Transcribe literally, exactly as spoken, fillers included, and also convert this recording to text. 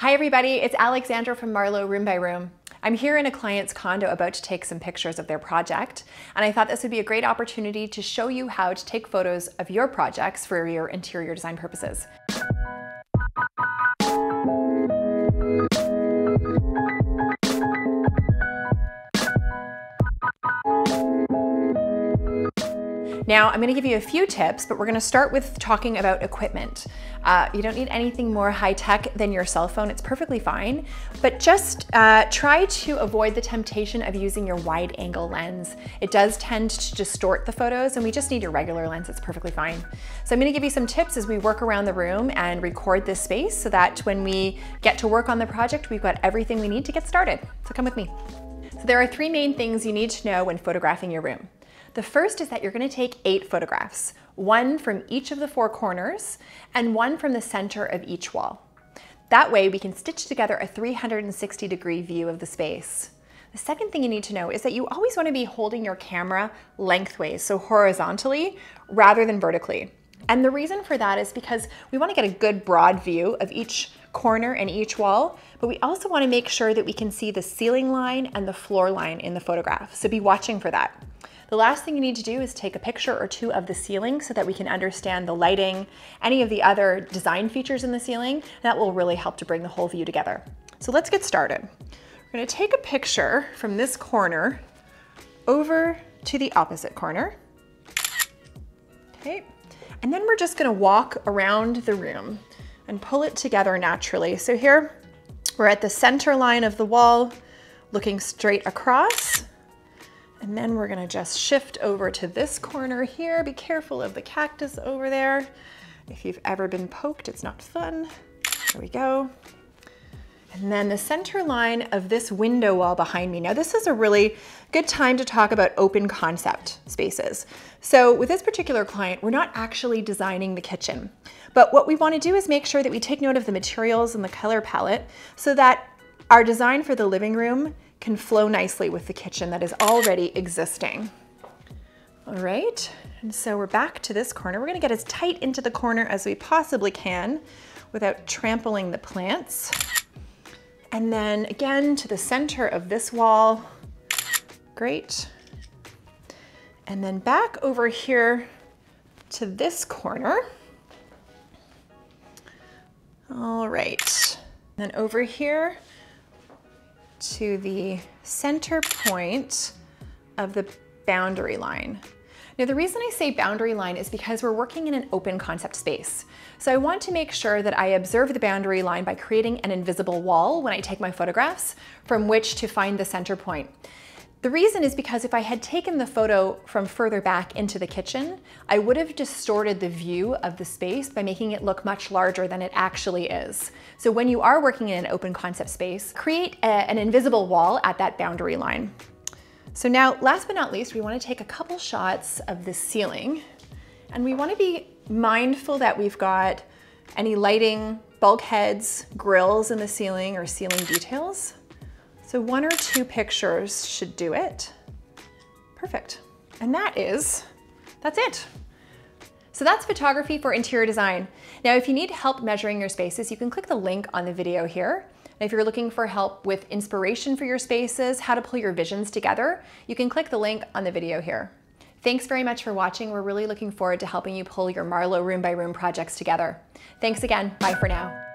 Hi everybody, it's Alexandra from Marlowe Room by Room. I'm here in a client's condo about to take some pictures of their project, and I thought this would be a great opportunity to show you how to take photos of your projects for your interior design purposes. Now, I'm going to give you a few tips, but we're going to start with talking about equipment. Uh, you don't need anything more high-tech than your cell phone. It's perfectly fine, but just uh, try to avoid the temptation of using your wide-angle lens. It does tend to distort the photos, and we just need your regular lens. It's perfectly fine. So I'm going to give you some tips as we work around the room and record this space so that when we get to work on the project, we've got everything we need to get started. So come with me. So there are three main things you need to know when photographing your room. The first is that you're going to take eight photographs, one from each of the four corners and one from the center of each wall. That way we can stitch together a three hundred sixty degree view of the space. The second thing you need to know is that you always want to be holding your camera lengthways, so horizontally rather than vertically. And the reason for that is because we want to get a good broad view of each corner and each wall, but we also want to make sure that we can see the ceiling line and the floor line in the photograph, so be watching for that. The last thing you need to do is take a picture or two of the ceiling so that we can understand the lighting, any of the other design features in the ceiling, and that will really help to bring the whole view together. So let's get started. We're going to take a picture from this corner over to the opposite corner. Okay, and then we're just going to walk around the room and pull it together naturally. So here we're at the center line of the wall, looking straight across. And then we're gonna just shift over to this corner here. Be careful of the cactus over there. If you've ever been poked, it's not fun. There we go. And then the center line of this window wall behind me. Now this is a really good time to talk about open concept spaces. So with this particular client, we're not actually designing the kitchen, but what we wanna do is make sure that we take note of the materials and the color palette so that our design for the living room can flow nicely with the kitchen that is already existing. All right, and so we're back to this corner. We're gonna get as tight into the corner as we possibly can without trampling the plants. And then again to the center of this wall. Great. And then back over here to this corner. All right, and then over here to the center point of the boundary line. Now the reason I say boundary line is because we're working in an open concept space. So I want to make sure that I observe the boundary line by creating an invisible wall when I take my photographs from which to find the center point. The reason is because if I had taken the photo from further back into the kitchen, I would have distorted the view of the space by making it look much larger than it actually is. So when you are working in an open concept space, create a, an invisible wall at that boundary line. So now, last but not least, we want to take a couple shots of the ceiling, and we want to be mindful that we've got any lighting, bulkheads, grills in the ceiling or ceiling details. So one or two pictures should do it. Perfect. And that is, that's it. So that's photography for interior design. Now, if you need help measuring your spaces, you can click the link on the video here. And if you're looking for help with inspiration for your spaces, how to pull your visions together, you can click the link on the video here. Thanks very much for watching. We're really looking forward to helping you pull your Marlowe Room by Room projects together. Thanks again. Bye for now.